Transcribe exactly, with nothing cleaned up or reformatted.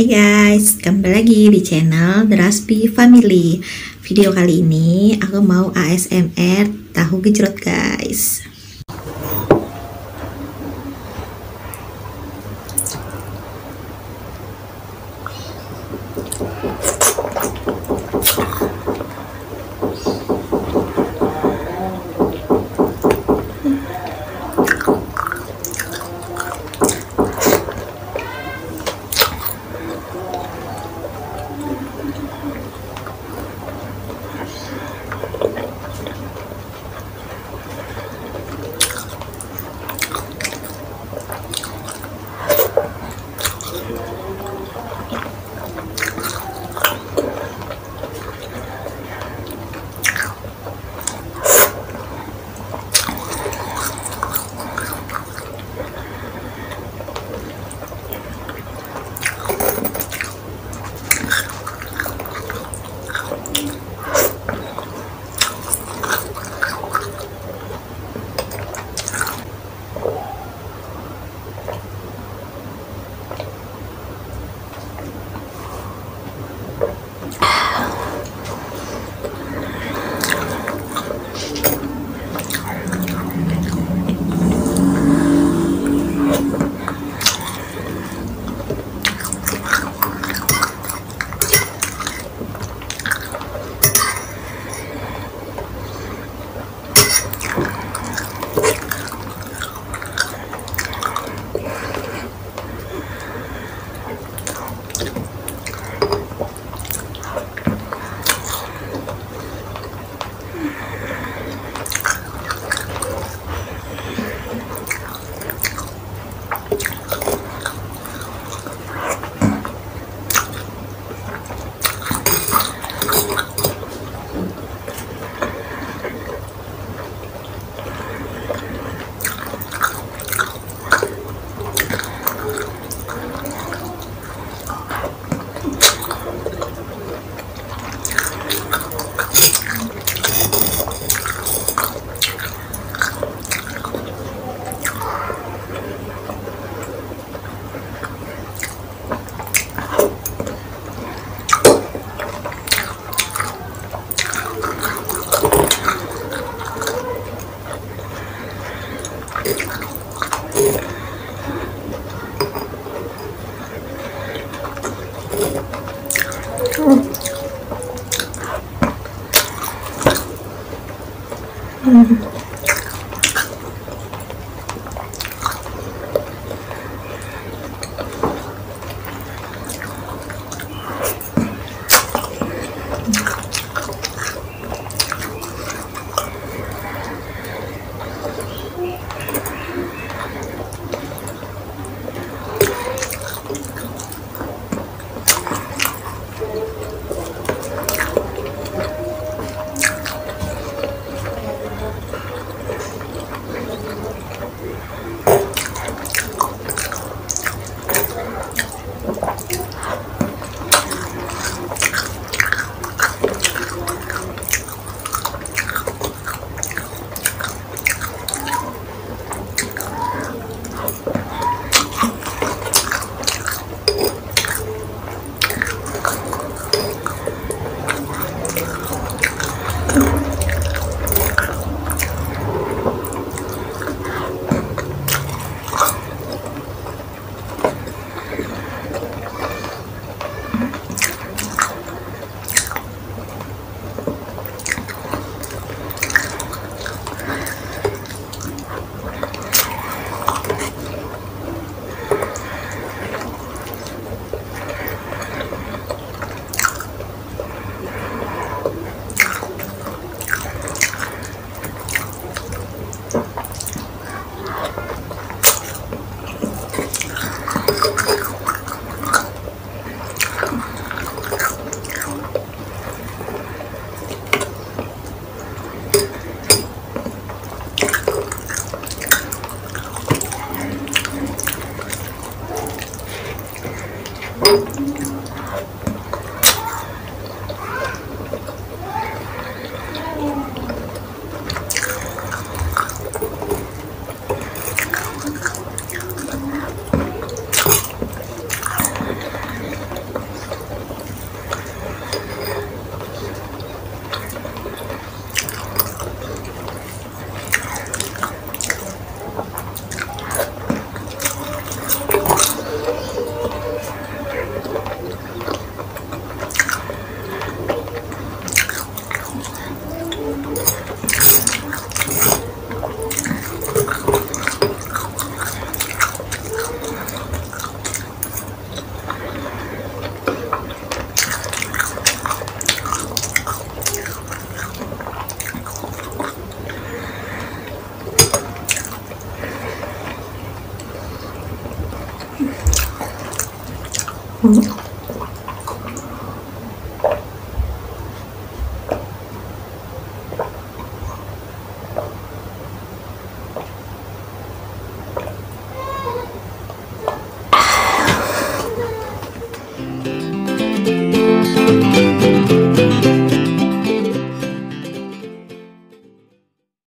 Hai guys, kembali lagi di channel derasfhi family. Video kali ini aku mau A S M R tahu gejrot guys. Mm-hmm. Mm-hmm.